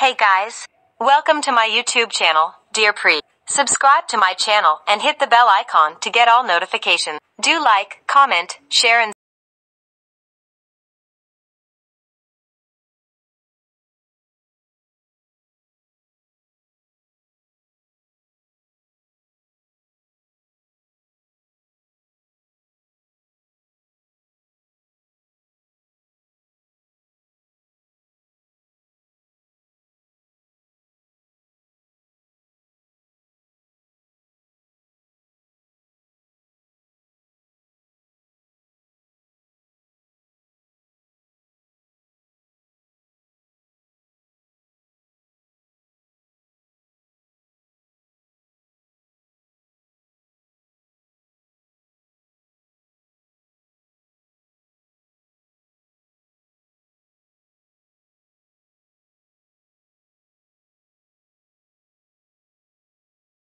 Hey guys, welcome to my YouTube channel, Dear Pari. Subscribe to my channel and hit the bell icon to get all notifications. Do like, comment, share and